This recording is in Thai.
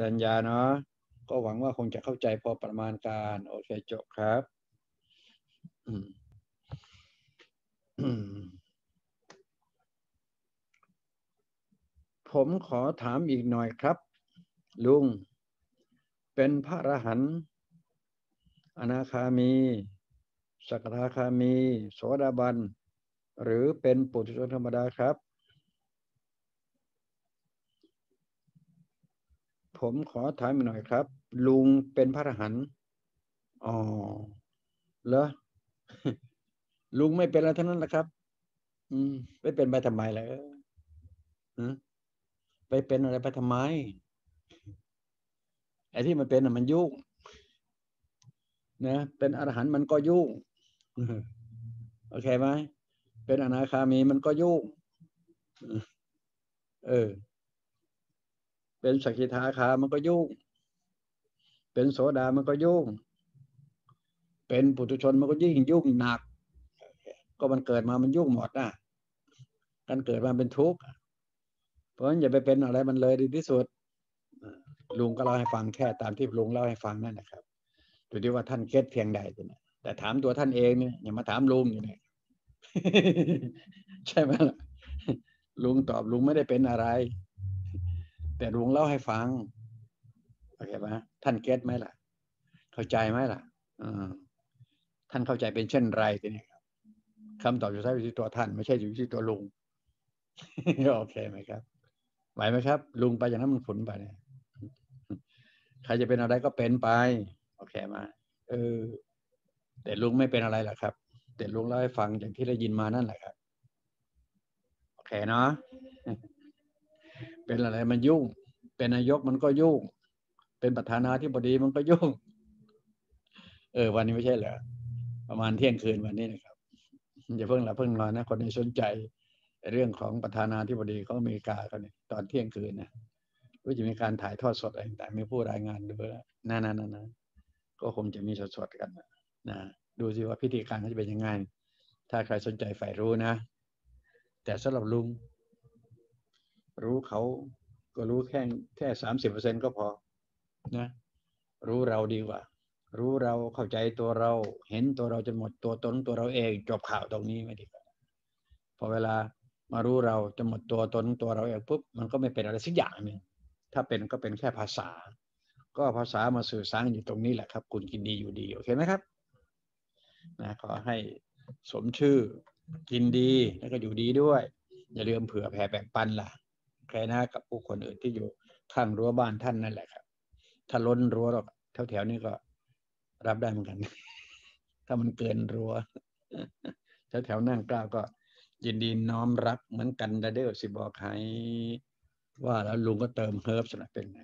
ดัญญาเนาะก็หวังว่าคงจะเข้าใจพอประมาณการโอเคจบครับผมขอถามอีกหน่อยครับลุงเป็นพระอรหันต์อนาคามีสกทาคามีโสดาบันหรือเป็นปุถุชนธรรมดาครับผมขอถามหน่อยครับลุงเป็นพระอรหันต์อ๋อเหรอลุงไม่เป็นอะไรทั้งนั้นแหละครับไม่เป็นไปทำไมล่ะไปเป็นอะไรไปทำไมไอ้ที่มันเป็นน่ะมันยุ่งนะเป็นอรหันต์มันก็ยุ่งโอเคไหมเป็นอนาคามีมันก็ยุ่งเป็นสกิทาคามันก็ยุ่งเป็นโสดามันก็ยุ่งเป็นปุถุชนมันก็ยิ่งยุ่งหนักก็มันเกิดมามันยุ่งหมดนะการเกิดมาเป็นทุกข์เพราะฉะนั้นอย่าไปเป็นอะไรมันเลยดีที่สุดลุงก็เล่าให้ฟังแค่ตามที่ลุงเล่าให้ฟังนั่นนะครับดูดิว่าท่านเก็ทเพียงใดนะแต่ถามตัวท่านเองเนี่ยอย่ามาถามลุงอย่างนี้ใช่ไหมล่ะลุงตอบลุงไม่ได้เป็นอะไรแต่ลุงเล่าให้ฟังโอเคไหมท่านเก็ทไหมล่ะเข้าใจไหมล่ะท่านเข้าใจเป็นเช่นไรทีนี้คำตอบอยู่ที่ตัวท่านไม่ใช่อยู่ที่ตัวลุงโอเคไหมครับไหวไหมครับลุงไปอย่างนั้นมันฝุ่นไปเนี่ยใครจะเป็นอะไรก็เป็นไปโอเคมาแต่ลุงไม่เป็นอะไรหรอกครับแต่ลุงเล่าให้ฟังอย่างที่ได้ยินมานั่นแหละครับโอเคเนาะเป็นอะไรมันยุ่งเป็นนายกมันก็ยุ่งเป็นประธานาธิบดีมันก็ยุ่งวันนี้ไม่ใช่เหรอประมาณเที่ยงคืนวันนี้นะครับอย่าเพิ่งหลับเพิ่งนอนนะคนที่สนใจเรื่องของประธานาธิบดีของอเมริกาเขาเนี่ยตอนเที่ยงคืนนะว่าจะมีการถ่ายทอดสดอะไรต่างๆมีผู้รายงานด้วยนั่นก็คงจะมีสดๆกันนะดูสิว่าพิธีการเขาจะเป็นยังไงถ้าใครสนใจใฝ่รู้นะแต่สำหรับลุงรู้เขาก็รู้แค่ 30% ก็พอนะรู้เราดีกว่ารู้เราเข้าใจตัวเราเห็นตัวเราจนหมดตัวตนตัวเราเองจบข่าวตรงนี้ไม่ดีกว่าพอเวลามารู้เราจนหมดตัวตนตัวเราเองปุ๊บมันก็ไม่เป็นอะไรสักอย่างนึงถ้าเป็นก็เป็นแค่ภาษาก็ภาษามาสื่อสารอยู่ตรงนี้แหละครับคุณกินดีอยู่ดีโอเคไหมครับนะขอให้สมชื่อกินดีแล้วก็อยู่ดีด้วยอย่าลืมเผื่อแผ่แบ่งปันล่ะแค่นะกับผู้คนอื่นที่อยู่ข้างรั้วบ้านท่านนั่นแหละครับถ้าล้นรั้วแถวๆนี้ก็รับได้เหมือนกันถ้ามันเกินรั้วแถวๆนั่งกล้าก็ยินดีน้อมรับเหมือนกันเด้อสิบอกให้ว่าแล้วลุงก็เติมเฮิร์บสำหรับเป็นไง